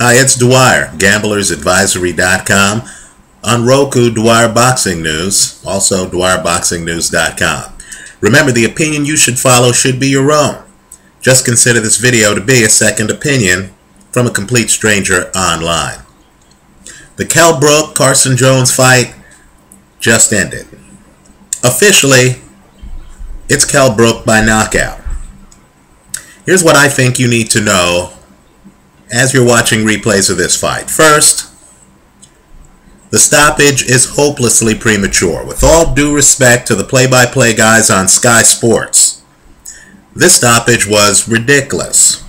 It's Dwyer, gamblersadvisory.com. On Roku, Dwyer Boxing News, also DwyerBoxingNews.com. Remember, the opinion you should follow should be your own. Just consider this video to be a second opinion from a complete stranger online. The Kell Brook Carson Jones fight just ended. Officially, it's Kell Brook by knockout. Here's what I think you need to know as you're watching replays of this fight. First, the stoppage is hopelessly premature. With all due respect to the play-by-play guys on Sky Sports, this stoppage was ridiculous.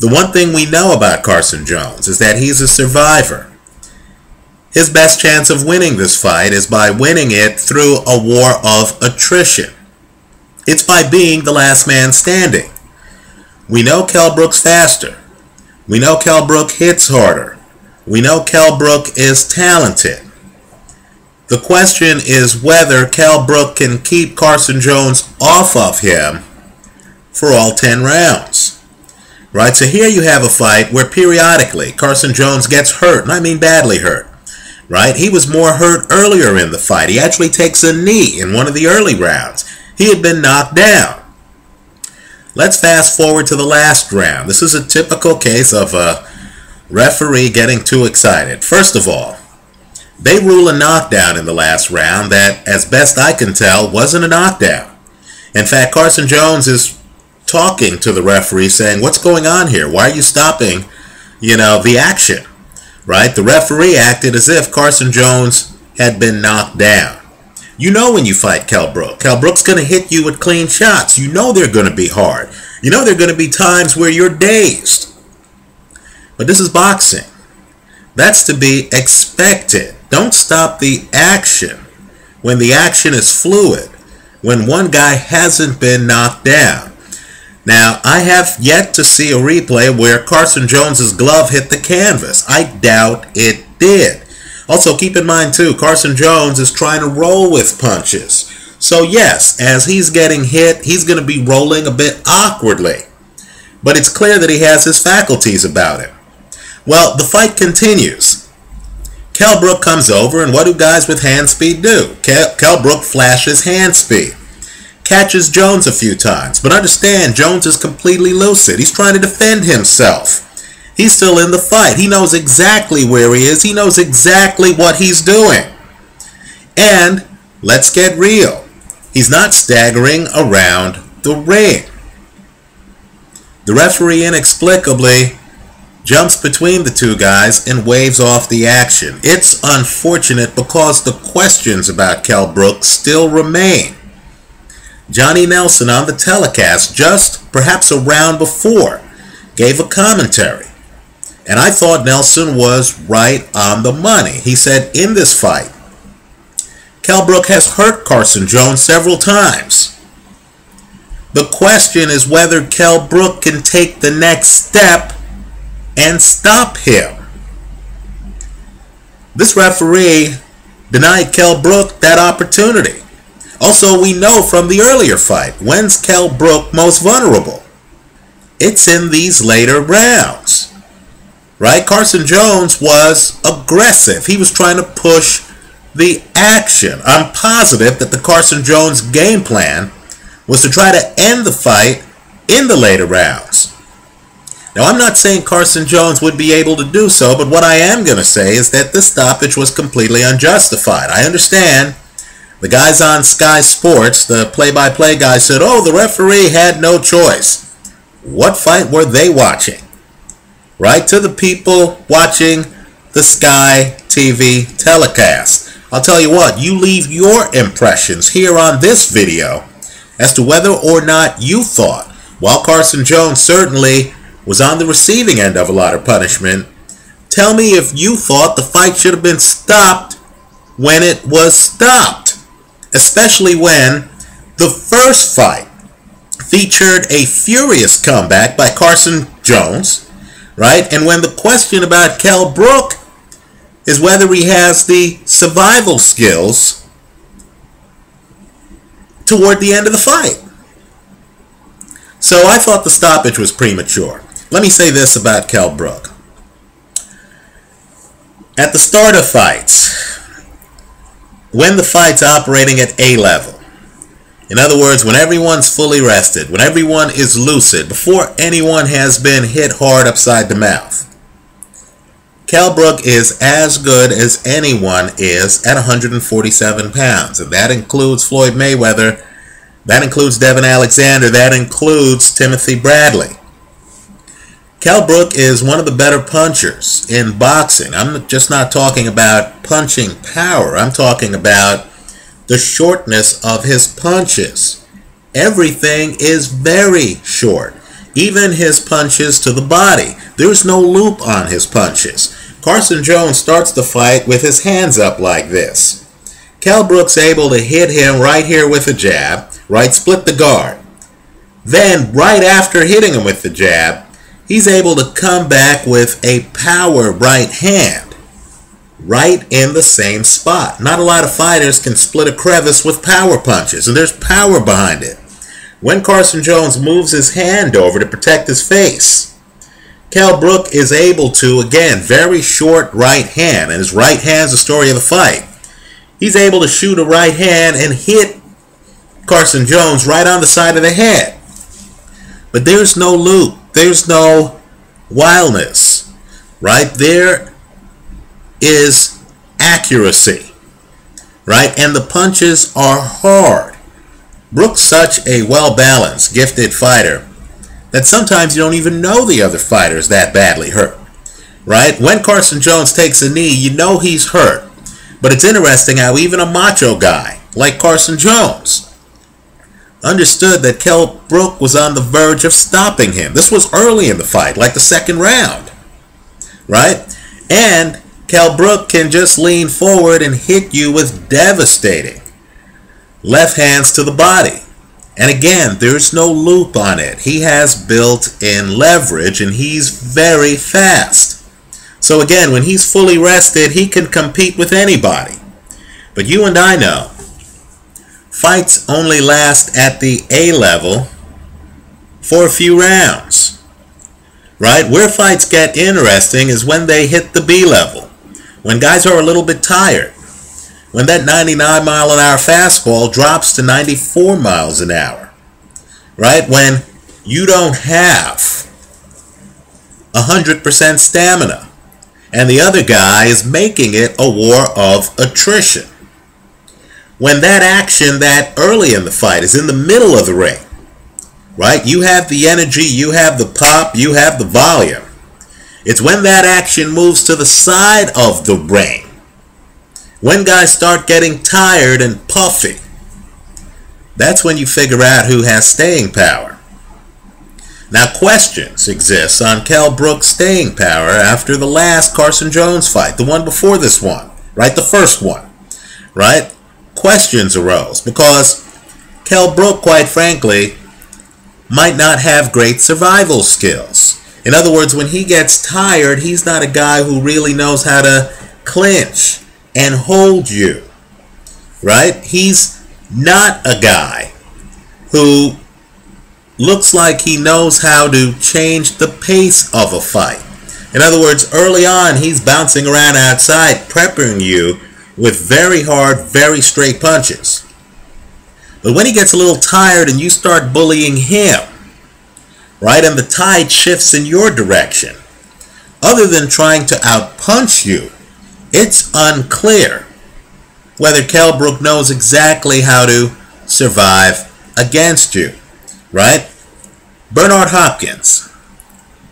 The one thing we know about Carson Jones is that he's a survivor. His best chance of winning this fight is by winning it through a war of attrition. It's by being the last man standing. We know Kell Brook's faster. We know Kell Brook hits harder. We know Kell Brook is talented. The question is whether Kell Brook can keep Carson Jones off of him for all 10 rounds. Right, so here you have a fight where periodically Carson Jones gets hurt, and I mean badly hurt. Right, he was more hurt earlier in the fight. He actually takes a knee in one of the early rounds. He had been knocked down. Let's fast forward to the last round. This is a typical case of a referee getting too excited. First of all, they rule a knockdown in the last round that, as best I can tell, wasn't a knockdown. In fact, Carson Jones is talking to the referee saying, "What's going on here? Why are you stopping, the action?" Right? The referee acted as if Carson Jones had been knocked down. You know when you fight Kell Brook, Kell Brook's going to hit you with clean shots. You know they're going to be hard. You know there are going to be times where you're dazed. But this is boxing. That's to be expected. Don't stop the action when the action is fluid, when one guy hasn't been knocked down. Now, I have yet to see a replay where Carson Jones's glove hit the canvas. I doubt it did. Also, keep in mind, too, Carson Jones is trying to roll with punches. So, yes, as he's getting hit, he's going to be rolling a bit awkwardly. But it's clear that he has his faculties about him. Well, the fight continues. Kell Brook comes over, and what do guys with hand speed do? Kell Brook flashes hand speed. Catches Jones a few times, but understand Jones is completely lucid. He's trying to defend himself. He's still in the fight. He knows exactly where he is. He knows exactly what he's doing. And let's get real. He's not staggering around the ring. The referee inexplicably jumps between the two guys and waves off the action. It's unfortunate because the questions about Kell Brook still remain. Johnny Nelson on the telecast just perhaps a round before gave a commentary. And I thought Nelson was right on the money. He said in this fight, Kell Brook has hurt Carson Jones several times. The question is whether Kell Brook can take the next step and stop him. This referee denied Kell Brook that opportunity. Also, we know from the earlier fight, when's Kell Brook most vulnerable? It's in these later rounds. Right? Carson Jones was aggressive. He was trying to push the action. I'm positive that the Carson Jones game plan was to try to end the fight in the later rounds. Now, I'm not saying Carson Jones would be able to do so, but what I am going to say is that this stoppage was completely unjustified. I understand the guys on Sky Sports, the play-by-play guy, said, "Oh, the referee had no choice." What fight were they watching? Right, to the people watching the Sky TV telecast. I'll tell you what, you leave your impressions here on this video as to whether or not you thought, while Carson Jones certainly was on the receiving end of a lot of punishment, tell me if you thought the fight should have been stopped when it was stopped. Especially when the first fight featured a furious comeback by Carson Jones. Right? And when the question about Kell Brook is whether he has the survival skills toward the end of the fight. So I thought the stoppage was premature. Let me say this about Kell Brook. At the start of fights, when the fight's operating at A level, in other words, when everyone's fully rested, when everyone is lucid, before anyone has been hit hard upside the mouth, Kell Brook is as good as anyone is at 147 pounds. And that includes Floyd Mayweather, that includes Devin Alexander, that includes Timothy Bradley. Kell Brook is one of the better punchers in boxing. I'm just not talking about punching power. I'm talking about the shortness of his punches. Everything is very short. Even his punches to the body. There's no loop on his punches. Carson Jones starts the fight with his hands up like this. Kell Brook's able to hit him right here with a jab, right split the guard. Then, right after hitting him with the jab, he's able to come back with a power right hand, right in the same spot. Not a lot of fighters can split a crevice with power punches, and there's power behind it. When Carson Jones moves his hand over to protect his face, Kell Brook is able to, again, very short right hand, and his right hand's the story of the fight. He's able to shoot a right hand and hit Carson Jones right on the side of the head. But there's no loop. There's no wildness. Right? There is accuracy. Right? And the punches are hard. Brook's such a well-balanced, gifted fighter that sometimes you don't even know the other fighter's that badly hurt, right? When Carson Jones takes a knee, you know he's hurt. But it's interesting how even a macho guy like Carson Jones understood that Kell Brook was on the verge of stopping him. This was early in the fight, like the second round, right? And Kell Brook can just lean forward and hit you with devastating left hands to the body. And again, there's no loop on it. He has built-in leverage, and he's very fast. So again, when he's fully rested, he can compete with anybody. But you and I know, fights only last at the A level for a few rounds, right? Where fights get interesting is when they hit the B level, when guys are a little bit tired. When that 99-mile-an-hour fastball drops to 94 miles an hour, right? When you don't have 100% stamina and the other guy is making it a war of attrition. When that action that early in the fight is in the middle of the ring, right? You have the energy, you have the pop, you have the volume. It's when that action moves to the side of the ring, when guys start getting tired and puffy, that's when you figure out who has staying power. Now, questions exist on Kell Brook's staying power after the last Carson Jones fight, the one before this one, right? The first one, right? Questions arose because Kell Brook, quite frankly, might not have great survival skills. In other words, when he gets tired, he's not a guy who really knows how to clinch and hold you, right? He's not a guy who looks like he knows how to change the pace of a fight. In other words, early on, he's bouncing around outside, prepping you with very hard, very straight punches. But when he gets a little tired and you start bullying him, right, and the tide shifts in your direction, other than trying to outpunch you, it's unclear whether Kell Brook knows exactly how to survive against you, right? Bernard Hopkins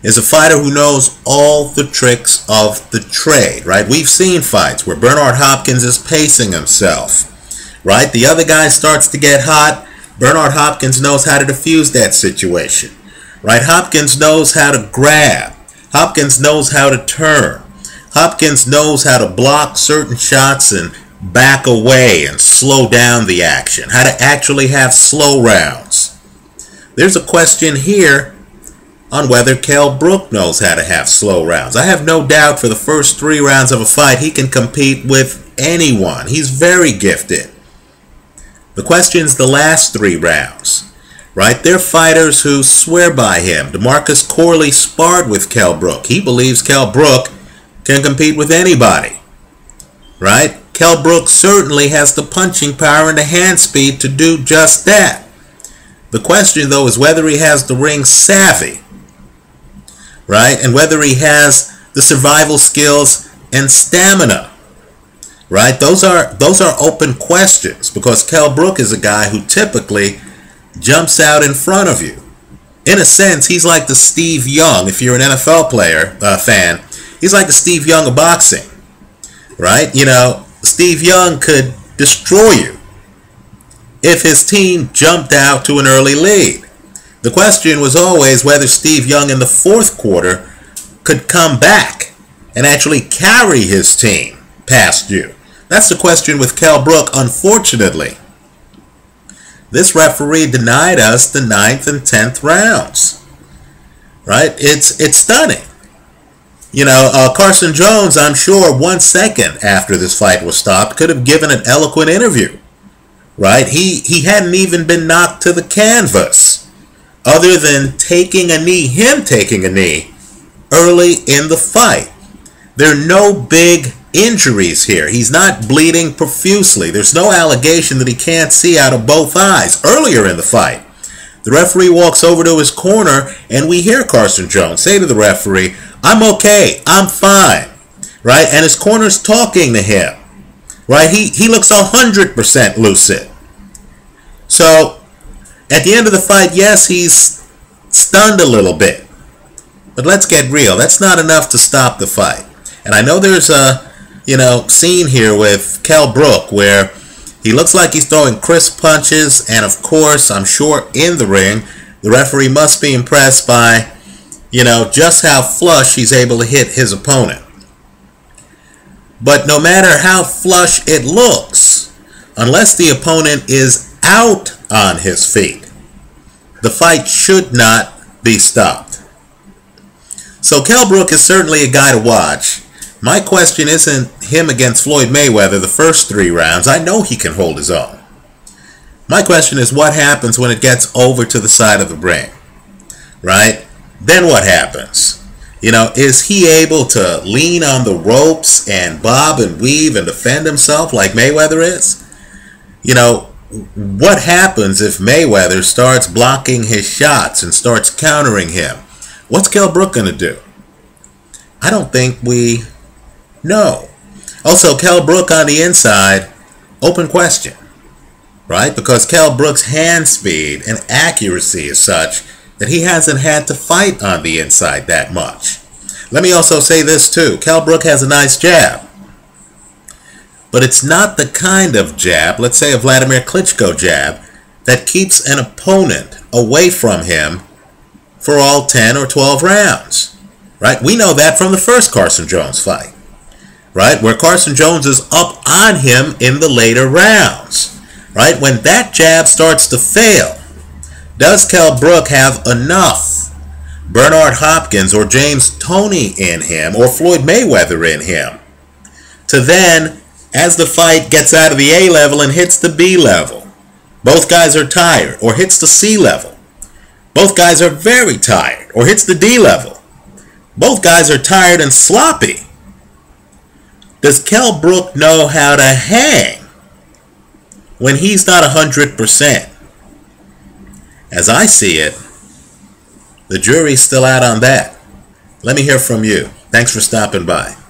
is a fighter who knows all the tricks of the trade, right? We've seen fights where Bernard Hopkins is pacing himself, right? The other guy starts to get hot. Bernard Hopkins knows how to defuse that situation, right? Hopkins knows how to grab. Hopkins knows how to turn. Hopkins knows how to block certain shots and back away and slow down the action, how to actually have slow rounds. There's a question here on whether Kell Brook knows how to have slow rounds. I have no doubt for the first 3 rounds of a fight he can compete with anyone. He's very gifted. The question's the last 3 rounds, right? They're fighters who swear by him. DeMarcus Corley sparred with Kell Brook. He believes Kell Brook can compete with anybody, right? Kell Brook certainly has the punching power and the hand speed to do just that. The question, though, is whether he has the ring savvy, right? And whether he has the survival skills and stamina, right? Those are open questions, because Kell Brook is a guy who typically jumps out in front of you. In a sense, he's like the Steve Young, if you're an NFL player fan, he's like the Steve Young of boxing, right? You know, Steve Young could destroy you if his team jumped out to an early lead. The question was always whether Steve Young in the fourth quarter could come back and actually carry his team past you. That's the question with Kell Brook, unfortunately. This referee denied us the 9th and 10th rounds, right? It's stunning. You know, Carson Jones, I'm sure 1 second after this fight was stopped, could have given an eloquent interview, right? He hadn't even been knocked to the canvas, other than taking a knee, him taking a knee early in the fight. There are no big injuries here. He's not bleeding profusely. There's no allegation that he can't see out of both eyes. Earlier in the fight, the referee walks over to his corner, and we hear Carson Jones say to the referee, "I'm okay, I'm fine," right? And his corner's talking to him, right? He looks 100% lucid. So at the end of the fight, yes, he's stunned a little bit, but let's get real. That's not enough to stop the fight. And I know there's a, you know, scene here with Kell Brook where he looks like he's throwing crisp punches, and of course, I'm sure in the ring, the referee must be impressed by, you know, just how flush he's able to hit his opponent. But no matter how flush it looks, unless the opponent is out on his feet, the fight should not be stopped. So Kell Brook is certainly a guy to watch. My question isn't him against Floyd Mayweather the first 3 rounds. I know he can hold his own. My question is what happens when it gets over to the side of the ring, right? Then what happens? You know, is he able to lean on the ropes and bob and weave and defend himself like Mayweather is? You know, what happens if Mayweather starts blocking his shots and starts countering him? What's Kell Brook going to do? I don't think we... No. Also, Kell Brook on the inside, open question, right? Because Kell Brook's hand speed and accuracy is such that he hasn't had to fight on the inside that much. Let me also say this too. Kell Brook has a nice jab, but it's not the kind of jab, let's say a Vladimir Klitschko jab, that keeps an opponent away from him for all 10 or 12 rounds, right? We know that from the first Carson Jones fight, right, where Carson Jones is up on him in the later rounds, right? When that jab starts to fail, does Kell Brook have enough Bernard Hopkins or James Toney in him, or Floyd Mayweather in him, to then, as the fight gets out of the A level and hits the B level, both guys are tired, or hits the C level, both guys are very tired, or hits the D level, both guys are tired and sloppy. Does Kell Brook know how to hang when he's not 100%? As I see it, the jury's still out on that. Let me hear from you. Thanks for stopping by.